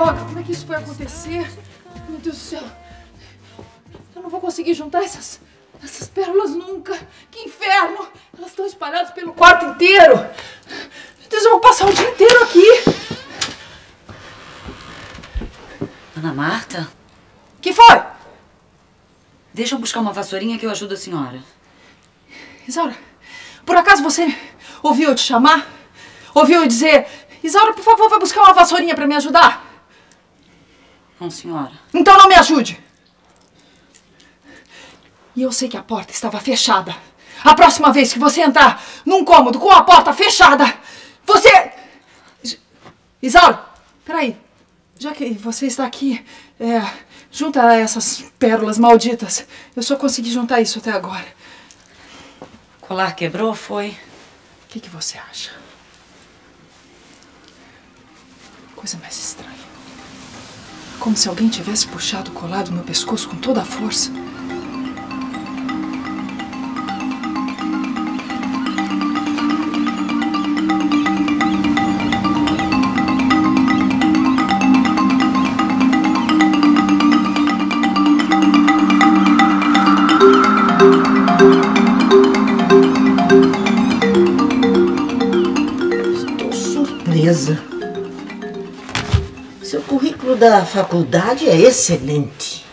droga, como é que isso vai acontecer? Meu Deus do céu. Eu não vou conseguir juntar essas pérolas nunca. Que inferno. Elas estão espalhadas pelo quarto inteiro. Meu Deus, eu vou passar o dia inteiro aqui. Ana Marta? Que foi? Deixa eu buscar uma vassourinha que eu ajudo a senhora. Isaura, por acaso você ouviu eu te chamar? Ouviu eu dizer, Isaura, por favor, vai buscar uma vassourinha pra me ajudar? Não, senhora. Então não me ajude. E eu sei que a porta estava fechada. A próxima vez que você entrar num cômodo com a porta fechada, você... Isaura, peraí. Já que você está aqui, junta essas pérolas malditas. Eu só consegui juntar isso até agora. O colar quebrou, foi? O que que você acha? Coisa mais estranha. Como se alguém tivesse puxado o colar do meu pescoço com toda a força. Seu currículo da faculdade é excelente.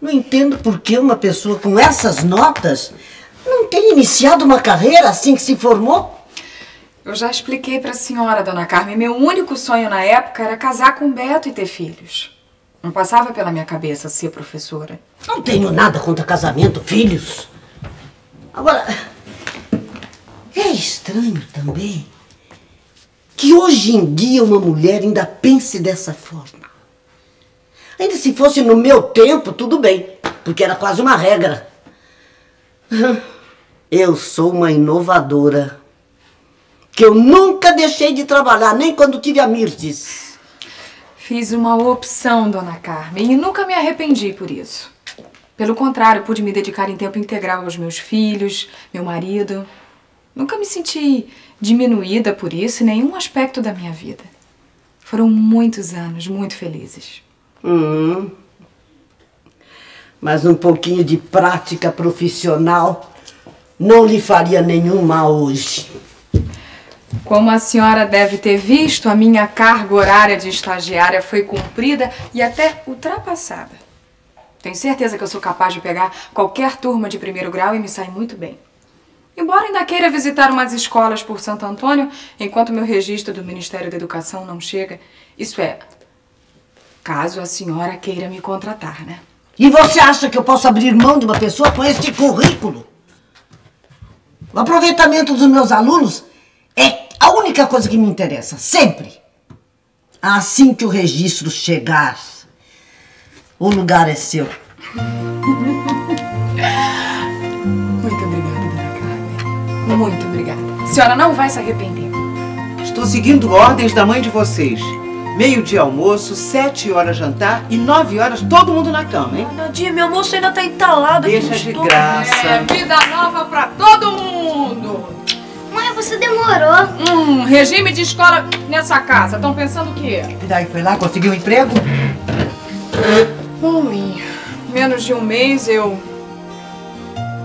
Não entendo por que uma pessoa com essas notas não tem iniciado uma carreira assim que se formou. Eu já expliquei para a senhora, dona Carmen. Meu único sonho na época era casar com Beto e ter filhos. Não passava pela minha cabeça ser professora. Não tenho nada contra casamento, filhos. Agora... é estranho também que hoje em dia uma mulher ainda pense dessa forma. Ainda se fosse no meu tempo, tudo bem, porque era quase uma regra. Eu sou uma inovadora, que eu nunca deixei de trabalhar, nem quando tive a Mirtes. Fiz uma opção, dona Carmen, e nunca me arrependi por isso. Pelo contrário, pude me dedicar em tempo integral aos meus filhos, meu marido... Nunca me senti diminuída por isso em nenhum aspecto da minha vida. Foram muitos anos, muito felizes. Mas um pouquinho de prática profissional não lhe faria nenhum mal hoje. Como a senhora deve ter visto, a minha carga horária de estagiária foi cumprida e até ultrapassada. Tenho certeza que eu sou capaz de pegar qualquer turma de primeiro grau e me sair muito bem. Embora ainda queira visitar umas escolas por Santo Antônio, enquanto meu registro do Ministério da Educação não chega. Isso é, caso a senhora queira me contratar, né? E você acha que eu posso abrir mão de uma pessoa com este currículo? O aproveitamento dos meus alunos é a única coisa que me interessa, sempre. Assim que o registro chegar, o lugar é seu. Muito obrigada. A senhora não vai se arrepender. Estou seguindo ordens da mãe de vocês. 12h almoço, 7h jantar e 9h todo mundo na cama, hein? Nadinha, meu almoço ainda tá entalado. Deixa de graça. É, vida nova pra todo mundo. Mãe, você demorou. Regime de escola nessa casa. Estão pensando o quê? E daí, foi lá, conseguiu um emprego? Em menos de um mês eu...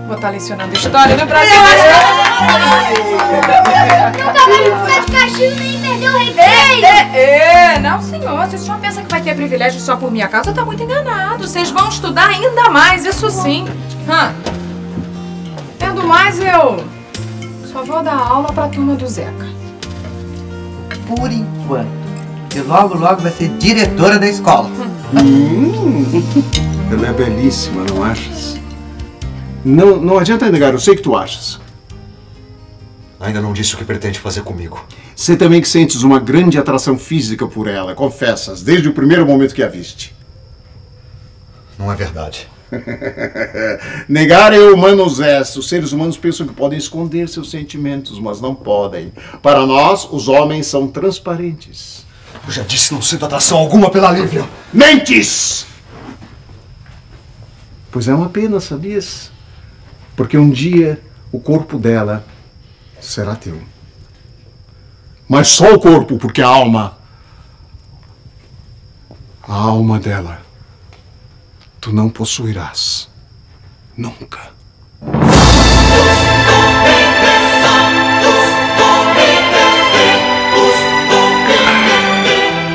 vou estar lecionando história no Brasil. Nunca mais vou ficar de castigo nem perder o recreio. Não, senhor. Se o senhor pensa que vai ter privilégio só por minha causa, tá muito enganado. Vocês vão estudar ainda mais, isso sim. Tendo mais, eu só vou dar aula pra turma do Zeca. Por enquanto. E logo, logo vai ser diretora da escola. Ela é belíssima, não achas? Não adianta negar, eu sei que tu achas. Ainda não disse o que pretende fazer comigo. Sei também que sentes uma grande atração física por ela, confessas, desde o primeiro momento que a viste. Não é verdade. Negar é humano gesto. Os seres humanos pensam que podem esconder seus sentimentos, mas não podem. Para nós, os homens são transparentes. Eu já disse que não sinto atração alguma pela Lívia. Mentes! Pois é uma pena, sabias? Porque um dia o corpo dela será teu. Mas só o corpo, porque a alma A alma dela tu não possuirás. Nunca.